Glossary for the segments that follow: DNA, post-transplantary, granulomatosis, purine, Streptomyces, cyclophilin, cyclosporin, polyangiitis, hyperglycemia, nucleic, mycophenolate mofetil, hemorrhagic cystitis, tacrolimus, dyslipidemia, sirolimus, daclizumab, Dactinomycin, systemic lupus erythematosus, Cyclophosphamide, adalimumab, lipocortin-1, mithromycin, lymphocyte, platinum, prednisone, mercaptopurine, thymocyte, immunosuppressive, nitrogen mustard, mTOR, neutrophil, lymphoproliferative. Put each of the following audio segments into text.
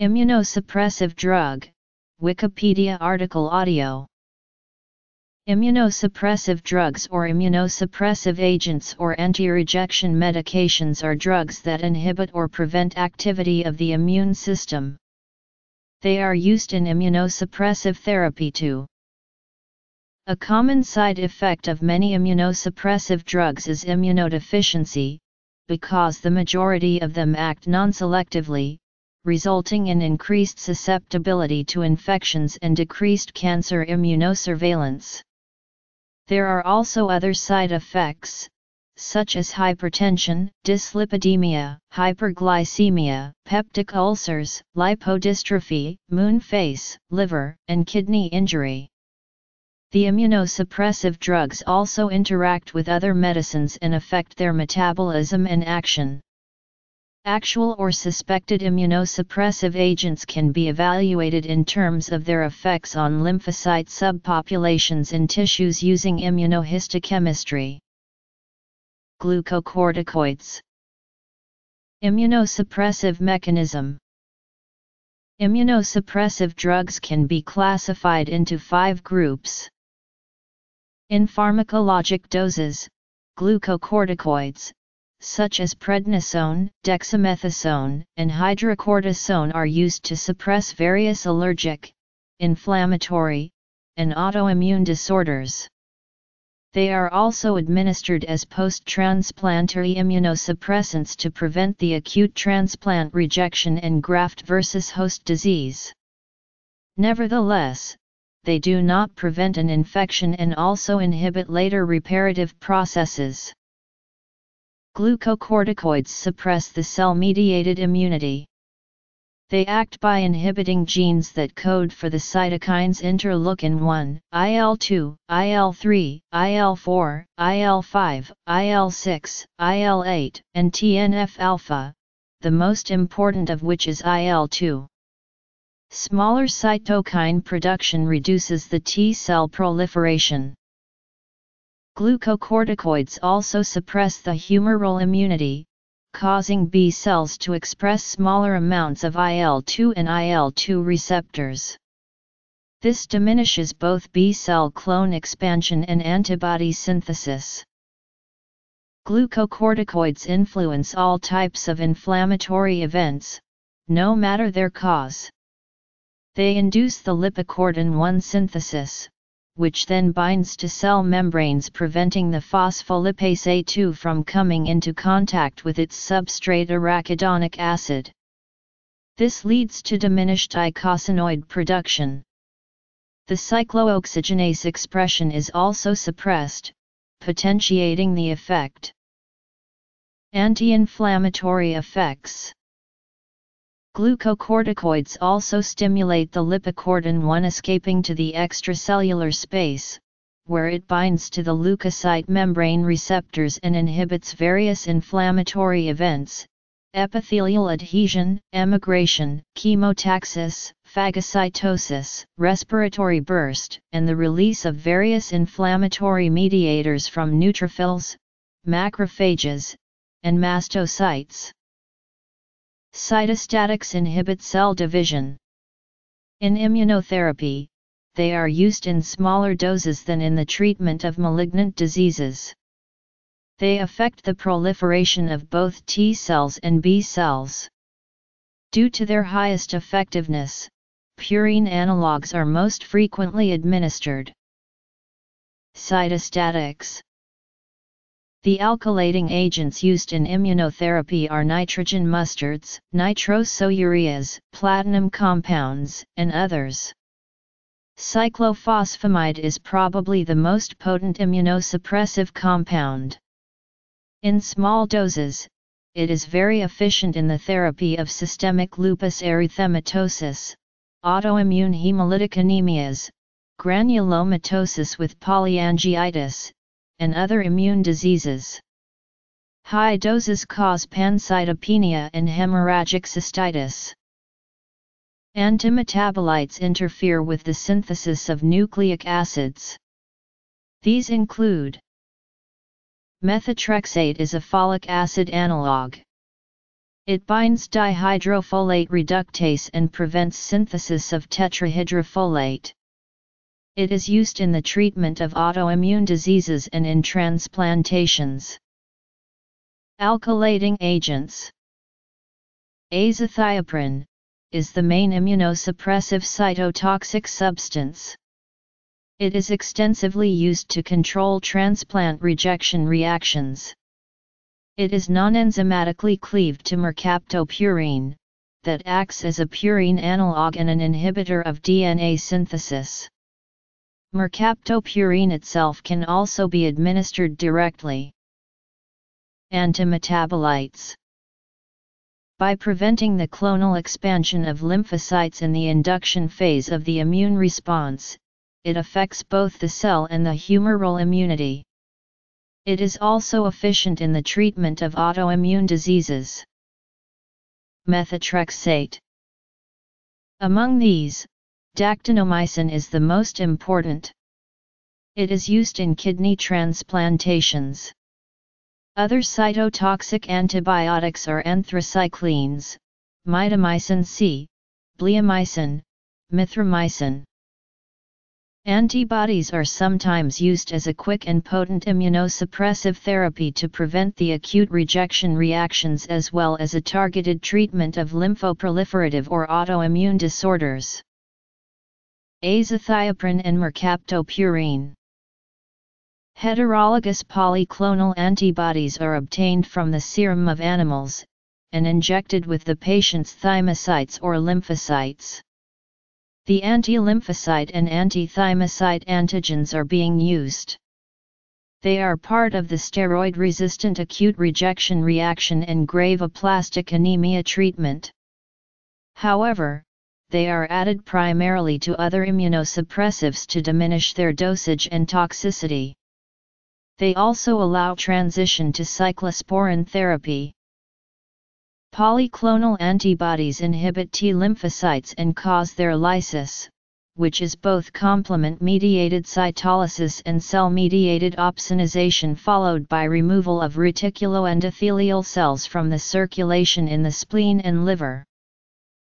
Immunosuppressive drug, Wikipedia article audio. Immunosuppressive drugs or immunosuppressive agents or anti-rejection medications are drugs that inhibit or prevent activity of the immune system. They are used in immunosuppressive therapy too. A common side effect of many immunosuppressive drugs is immunodeficiency, because the majority of them act non-selectively, resulting in increased susceptibility to infections and decreased cancer immunosurveillance. There are also other side effects, such as hypertension, dyslipidemia, hyperglycemia, peptic ulcers, lipodystrophy, moon face, liver, and kidney injury. The immunosuppressive drugs also interact with other medicines and affect their metabolism and action. Actual or suspected immunosuppressive agents can be evaluated in terms of their effects on lymphocyte subpopulations in tissues using immunohistochemistry. Glucocorticoids. Immunosuppressive mechanism. Immunosuppressive drugs can be classified into 5 groups. In pharmacologic doses, glucocorticoids, such as prednisone, dexamethasone, and hydrocortisone are used to suppress various allergic, inflammatory, and autoimmune disorders. They are also administered as post-transplantary immunosuppressants to prevent the acute transplant rejection and graft-versus-host disease. Nevertheless, they do not prevent an infection and also inhibit later reparative processes. Glucocorticoids suppress the cell-mediated immunity. They act by inhibiting genes that code for the cytokines interleukin-1, IL-2, IL-3, IL-4, IL-5, IL-6, IL-8, and TNF-alpha, the most important of which is IL-2. Smaller cytokine production reduces the T-cell proliferation. Glucocorticoids also suppress the humoral immunity, causing B cells to express smaller amounts of IL-2 and IL-2 receptors. This diminishes both B cell clone expansion and antibody synthesis. Glucocorticoids influence all types of inflammatory events, no matter their cause. They induce the lipocortin-1 synthesis, which then binds to cell membranes, preventing the phospholipase A2 from coming into contact with its substrate arachidonic acid. This leads to diminished eicosanoid production. The cyclooxygenase expression is also suppressed, potentiating the effect. Anti-inflammatory effects. Glucocorticoids also stimulate the lipocortin-1 escaping to the extracellular space, where it binds to the leukocyte membrane receptors and inhibits various inflammatory events, epithelial adhesion, emigration, chemotaxis, phagocytosis, respiratory burst, and the release of various inflammatory mediators from neutrophils, macrophages, and mastocytes. Cytostatics inhibit cell division. In immunotherapy, they are used in smaller doses than in the treatment of malignant diseases. They affect the proliferation of both T cells and B cells. Due to their highest effectiveness, purine analogues are most frequently administered. Cytostatics. The alkylating agents used in immunotherapy are nitrogen mustards, nitrosoureas, platinum compounds, and others. Cyclophosphamide is probably the most potent immunosuppressive compound. In small doses, it is very efficient in the therapy of systemic lupus erythematosus, autoimmune hemolytic anemias, granulomatosis with polyangiitis, and other immune diseases. High doses cause pancytopenia and hemorrhagic cystitis. Antimetabolites interfere with the synthesis of nucleic acids. These include methotrexate is a folic acid analog. It binds dihydrofolate reductase and prevents synthesis of tetrahydrofolate. It is used in the treatment of autoimmune diseases and in transplantations. Alkylating agents. Azathioprine is the main immunosuppressive cytotoxic substance. It is extensively used to control transplant rejection reactions. It is non-enzymatically cleaved to mercaptopurine, that acts as a purine analog and an inhibitor of DNA synthesis. Mercaptopurine itself can also be administered directly. Antimetabolites. By preventing the clonal expansion of lymphocytes in the induction phase of the immune response, it affects both the cell and the humoral immunity. It is also efficient in the treatment of autoimmune diseases. Methotrexate. Among these, dactinomycin is the most important. It is used in kidney transplantations. Other cytotoxic antibiotics are anthracyclines, mitomycin C, bleomycin, mithromycin. Antibodies are sometimes used as a quick and potent immunosuppressive therapy to prevent the acute rejection reactions as well as a targeted treatment of lymphoproliferative or autoimmune disorders. Azathioprine and mercaptopurine. Heterologous polyclonal antibodies are obtained from the serum of animals and injected with the patient's thymocytes or lymphocytes. The anti-lymphocyte and anti-thymocyte antigens are being used. They are part of the steroid-resistant acute rejection reaction and graveloplastic anemia treatment. However, they are added primarily to other immunosuppressives to diminish their dosage and toxicity. They also allow transition to cyclosporin therapy. Polyclonal antibodies inhibit T lymphocytes and cause their lysis, which is both complement-mediated cytolysis and cell-mediated opsonization followed by removal of reticuloendothelial cells from the circulation in the spleen and liver.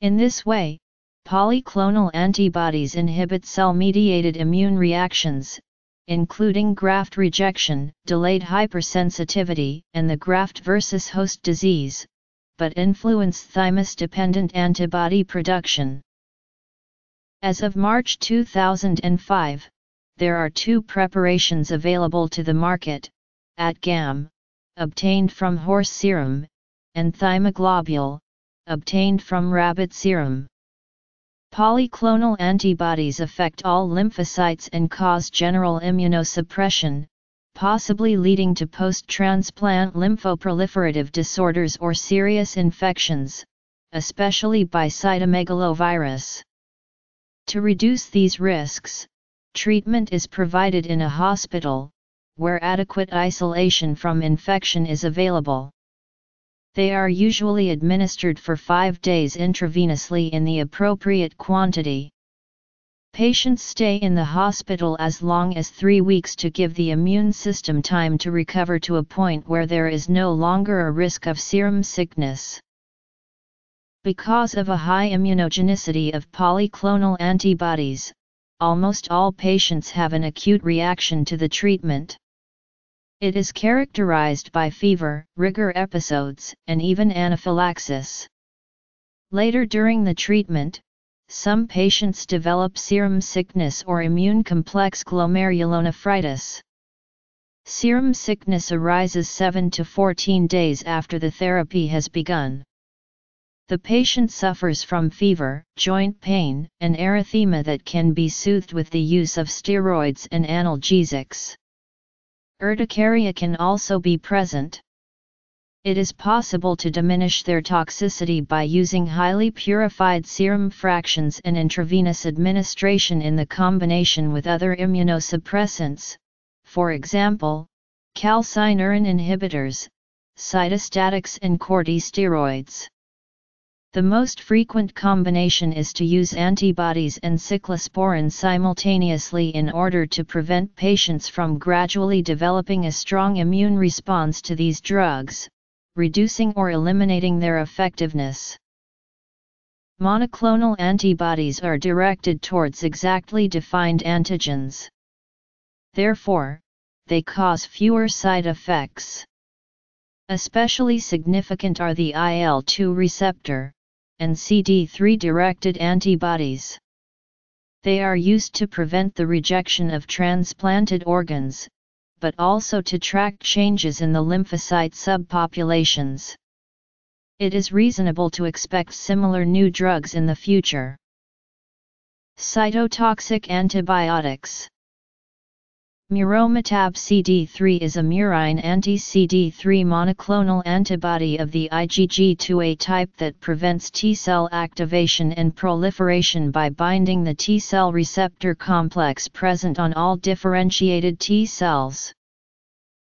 In this way, polyclonal antibodies inhibit cell-mediated immune reactions, including graft rejection, delayed hypersensitivity, and the graft-versus-host disease, but influence thymus-dependent antibody production. As of March 2005, there are two preparations available to the market, ATGAM, obtained from horse serum, and Thymoglobulin, obtained from rabbit serum. Polyclonal antibodies affect all lymphocytes and cause general immunosuppression, possibly leading to post-transplant lymphoproliferative disorders or serious infections, especially by cytomegalovirus. To reduce these risks, treatment is provided in a hospital, where adequate isolation from infection is available. They are usually administered for 5 days intravenously in the appropriate quantity. Patients stay in the hospital as long as 3 weeks to give the immune system time to recover to a point where there is no longer a risk of serum sickness. Because of a high immunogenicity of polyclonal antibodies, almost all patients have an acute reaction to the treatment. It is characterized by fever, rigor episodes, and even anaphylaxis. Later during the treatment, some patients develop serum sickness or immune complex glomerulonephritis. Serum sickness arises 7 to 14 days after the therapy has begun. The patient suffers from fever, joint pain, and erythema that can be soothed with the use of steroids and analgesics. Urticaria can also be present. It is possible to diminish their toxicity by using highly purified serum fractions and intravenous administration in the combination with other immunosuppressants, for example, calcineurin inhibitors, cytostatics and corticosteroids. The most frequent combination is to use antibodies and cyclosporin simultaneously in order to prevent patients from gradually developing a strong immune response to these drugs, reducing or eliminating their effectiveness. Monoclonal antibodies are directed towards exactly defined antigens. Therefore, they cause fewer side effects. Especially significant are the IL-2 receptor and CD3-directed antibodies. They are used to prevent the rejection of transplanted organs, but also to track changes in the lymphocyte subpopulations. It is reasonable to expect similar new drugs in the future. Cytotoxic antibiotics. Muromatab CD3 is a murine anti-CD3 monoclonal antibody of the IgG2A type that prevents T-cell activation and proliferation by binding the T-cell receptor complex present on all differentiated T-cells.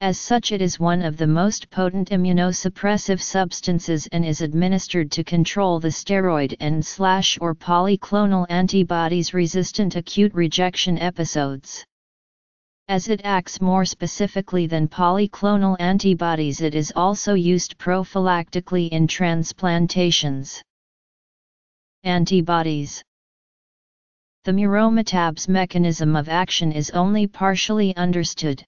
As such, it is one of the most potent immunosuppressive substances and is administered to control the steroid and/or polyclonal antibodies resistant acute rejection episodes. As it acts more specifically than polyclonal antibodies, it is also used prophylactically in transplantations. Antibodies. The muromatab's mechanism of action is only partially understood.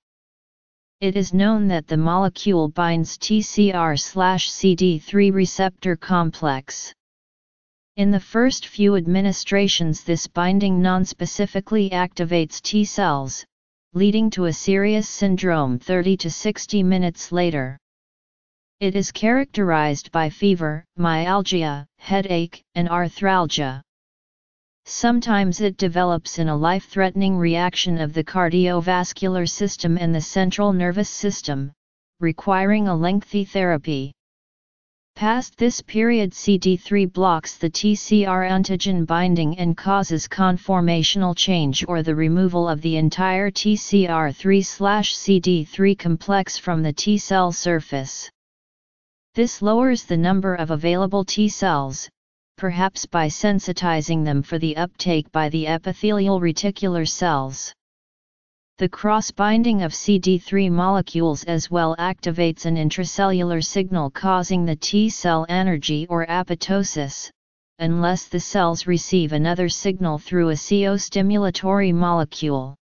It is known that the molecule binds TCR/CD3 receptor complex. In the first few administrations, this binding nonspecifically activates T cells, leading to a serious syndrome 30 to 60 minutes later. It is characterized by fever, myalgia, headache, and arthralgia. Sometimes it develops in a life-threatening reaction of the cardiovascular system and the central nervous system, requiring a lengthy therapy. Past this period, CD3 blocks the TCR antigen binding and causes conformational change or the removal of the entire TCR3/CD3 complex from the T cell surface. This lowers the number of available T cells, perhaps by sensitizing them for the uptake by the epithelial reticular cells. The cross-binding of CD3 molecules as well activates an intracellular signal causing the T-cell anergy or apoptosis, unless the cells receive another signal through a co-stimulatory molecule.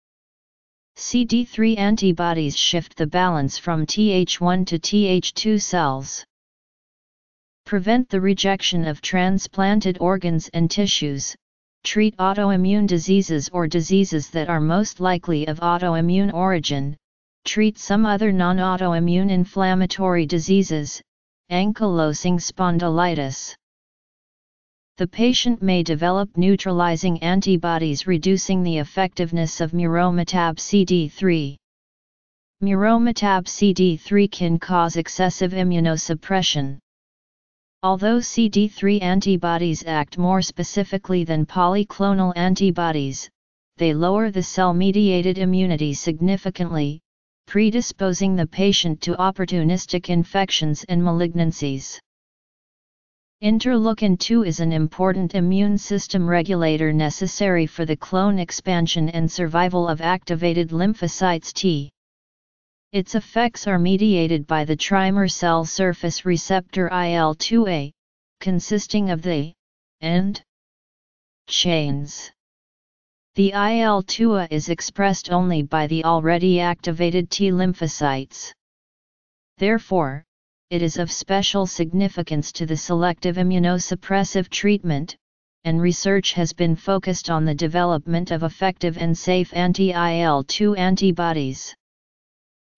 CD3 antibodies shift the balance from Th1 to Th2 cells. Prevent the rejection of transplanted organs and tissues. Treat autoimmune diseases or diseases that are most likely of autoimmune origin, treat some other non-autoimmune inflammatory diseases, ankylosing spondylitis. The patient may develop neutralizing antibodies, reducing the effectiveness of muromatab CD3. Muromatab CD3 can cause excessive immunosuppression. Although CD3 antibodies act more specifically than polyclonal antibodies, they lower the cell-mediated immunity significantly, predisposing the patient to opportunistic infections and malignancies. Interleukin-2 is an important immune system regulator necessary for the clone expansion and survival of activated lymphocytes T. Its effects are mediated by the trimer cell surface receptor IL-2A, consisting of the end chains. The IL-2A is expressed only by the already activated T lymphocytes. Therefore, it is of special significance to the selective immunosuppressive treatment, and research has been focused on the development of effective and safe anti-IL-2 antibodies.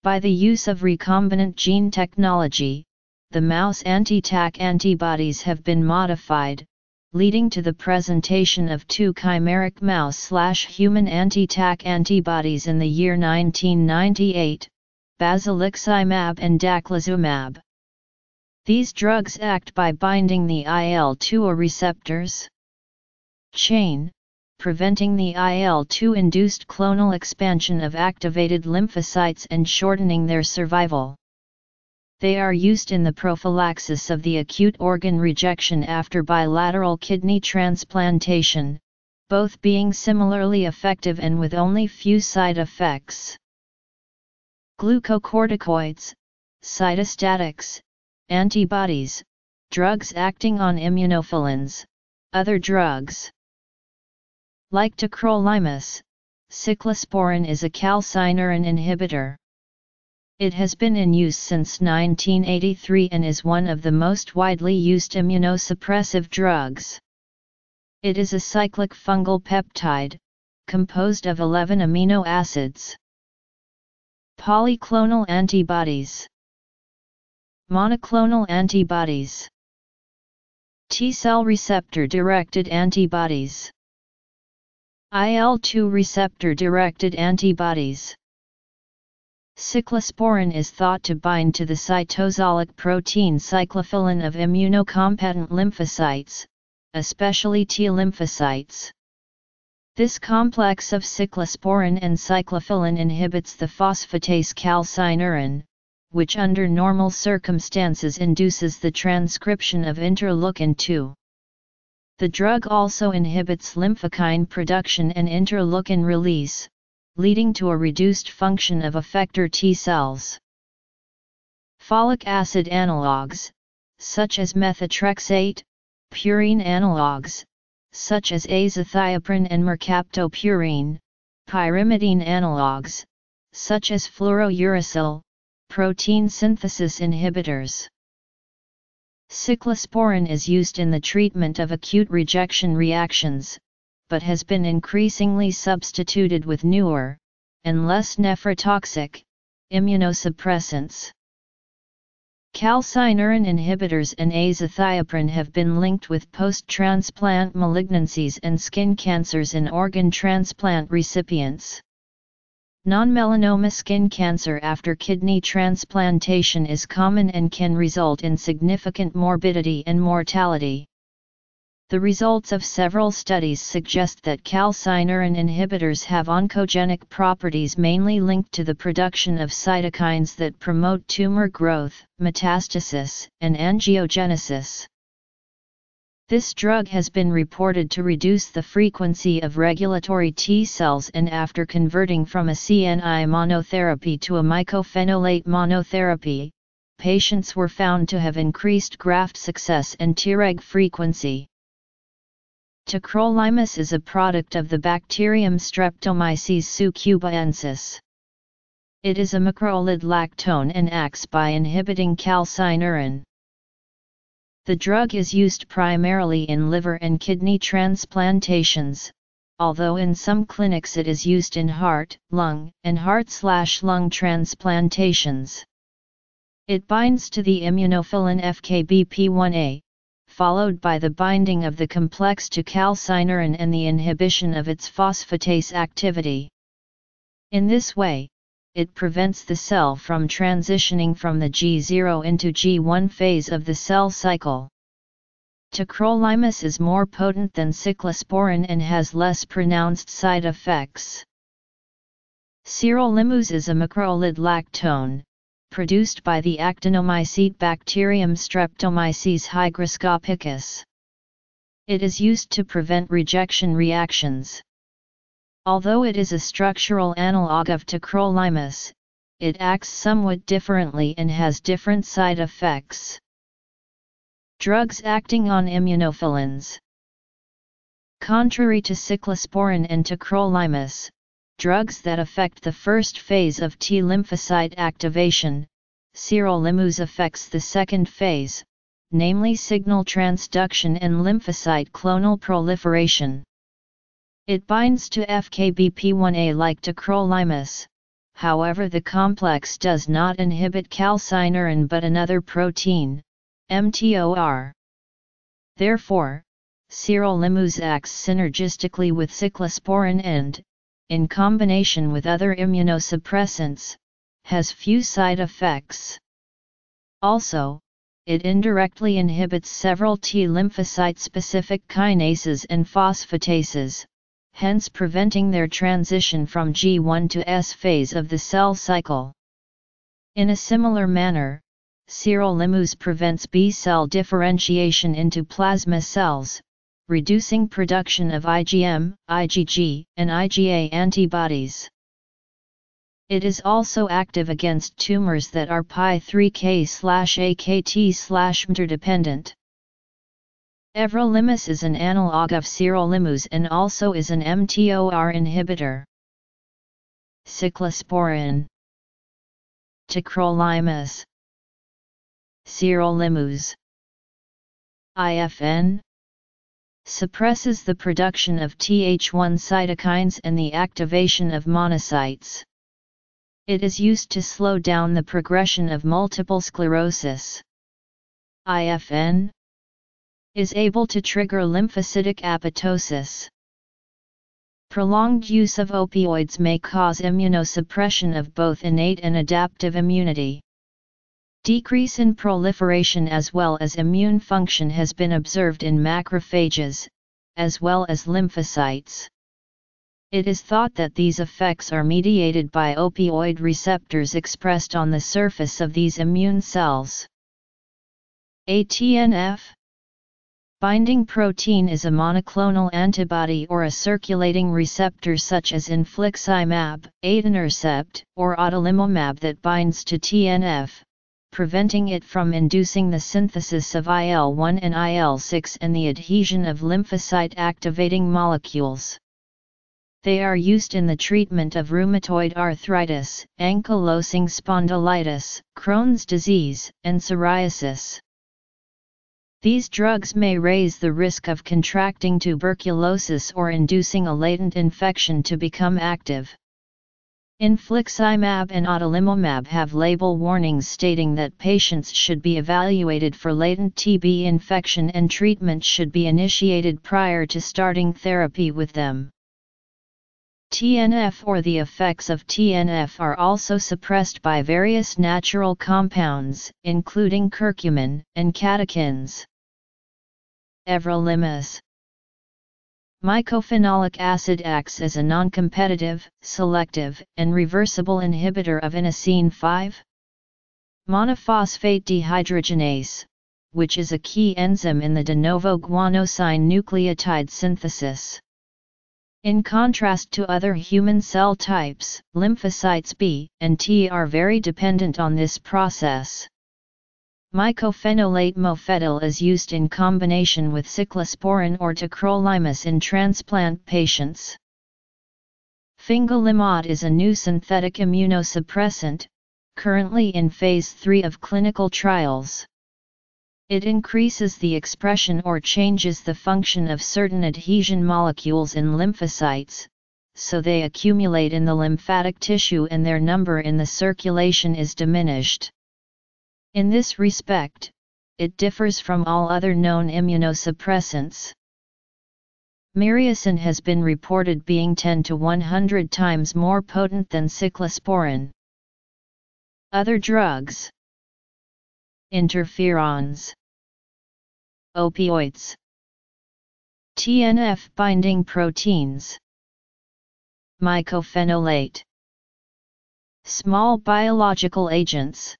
By the use of recombinant gene technology, the mouse anti-TAC antibodies have been modified, leading to the presentation of two chimeric mouse/human anti-TAC antibodies in the year 1998, basiliximab and daclizumab. These drugs act by binding the IL-2A receptors chain, preventing the IL-2-induced clonal expansion of activated lymphocytes and shortening their survival. They are used in the prophylaxis of the acute organ rejection after bilateral kidney transplantation, both being similarly effective and with only few side effects. Glucocorticoids, cytostatics, antibodies, drugs acting on immunophilins, other drugs. Like tacrolimus, cyclosporin is a calcineurin inhibitor. It has been in use since 1983 and is one of the most widely used immunosuppressive drugs. It is a cyclic fungal peptide, composed of 11 amino acids. Polyclonal antibodies. Monoclonal antibodies. T-cell receptor-directed antibodies. IL-2 receptor-directed antibodies. Cyclosporin is thought to bind to the cytosolic protein cyclophilin of immunocompetent lymphocytes, especially T lymphocytes. This complex of cyclosporin and cyclophilin inhibits the phosphatase calcineurin, which under normal circumstances induces the transcription of interleukin-2. The drug also inhibits lymphokine production and interleukin release, leading to a reduced function of effector T cells. Folic acid analogues, such as methotrexate, purine analogues, such as azathioprine and mercaptopurine, pyrimidine analogues, such as fluorouracil, protein synthesis inhibitors. Cyclosporin is used in the treatment of acute rejection reactions, but has been increasingly substituted with newer, and less nephrotoxic, immunosuppressants. Calcineurin inhibitors and azathioprine have been linked with post-transplant malignancies and skin cancers in organ transplant recipients. Non-melanoma skin cancer after kidney transplantation is common and can result in significant morbidity and mortality. The results of several studies suggest that calcineurin inhibitors have oncogenic properties mainly linked to the production of cytokines that promote tumor growth, metastasis, and angiogenesis. This drug has been reported to reduce the frequency of regulatory T cells, and after converting from a CNI monotherapy to a mycophenolate monotherapy, patients were found to have increased graft success and Treg frequency. Tacrolimus is a product of the bacterium Streptomyces succubensis. It is a macrolide lactone and acts by inhibiting calcineurin. The drug is used primarily in liver and kidney transplantations, although in some clinics it is used in heart, lung, and heart/lung transplantations. It binds to the immunophilin FKBP1A, followed by the binding of the complex to calcineurin and the inhibition of its phosphatase activity. In this way, it prevents the cell from transitioning from the G0 into G1 phase of the cell cycle. Tacrolimus is more potent than cyclosporin and has less pronounced side effects. Sirolimus is a macrolide lactone, produced by the actinomycete bacterium Streptomyces hygroscopicus. It is used to prevent rejection reactions. Although it is a structural analogue of tacrolimus, it acts somewhat differently and has different side effects. Drugs acting on immunophilins. Contrary to cyclosporin and tacrolimus, drugs that affect the first phase of T lymphocyte activation, sirolimus affects the second phase, namely signal transduction and lymphocyte clonal proliferation. It binds to FKBP1A like tacrolimus, however the complex does not inhibit calcineurin but another protein, MTOR. Therefore, sirolimus acts synergistically with cyclosporin and, in combination with other immunosuppressants, has few side effects. Also, it indirectly inhibits several T lymphocyte-specific kinases and phosphatases, hence preventing their transition from G1 to S phase of the cell cycle. In a similar manner, sirolimus prevents B-cell differentiation into plasma cells, reducing production of IgM, IgG, and IgA antibodies. It is also active against tumors that are PI3K/AKT/mTOR dependent. Everolimus is an analog of sirolimus and also is an mTOR inhibitor. Cyclosporin, Tacrolimus, Sirolimus, IFN, suppresses the production of Th1 cytokines and the activation of monocytes. It is used to slow down the progression of multiple sclerosis. IFN is able to trigger lymphocytic apoptosis. Prolonged use of opioids may cause immunosuppression of both innate and adaptive immunity. Decrease in proliferation as well as immune function has been observed in macrophages, as well as lymphocytes. It is thought that these effects are mediated by opioid receptors expressed on the surface of these immune cells. A TNF binding protein is a monoclonal antibody or a circulating receptor such as infliximab, adanercept, or adalimumab that binds to TNF, preventing it from inducing the synthesis of IL-1 and IL-6 and the adhesion of lymphocyte activating molecules. They are used in the treatment of rheumatoid arthritis, ankylosing spondylitis, Crohn's disease, and psoriasis. These drugs may raise the risk of contracting tuberculosis or inducing a latent infection to become active. Infliximab and adalimumab have label warnings stating that patients should be evaluated for latent TB infection and treatment should be initiated prior to starting therapy with them. TNF or the effects of TNF are also suppressed by various natural compounds, including curcumin and catechins. Everolimus. Mycophenolic acid acts as a non-competitive, selective, and reversible inhibitor of inosine-5 monophosphate dehydrogenase, which is a key enzyme in the de novo guanosine nucleotide synthesis. In contrast to other human cell types, lymphocytes B and T are very dependent on this process. Mycophenolate mofetil is used in combination with cyclosporin or tacrolimus in transplant patients. Fingolimod is a new synthetic immunosuppressant, currently in phase 3 of clinical trials. It increases the expression or changes the function of certain adhesion molecules in lymphocytes, so they accumulate in the lymphatic tissue and their number in the circulation is diminished. In this respect, it differs from all other known immunosuppressants. Myrcene has been reported being 10 to 100 times more potent than cyclosporin. Other drugs. Interferons, opioids, TNF binding proteins, mycophenolate, small biological agents,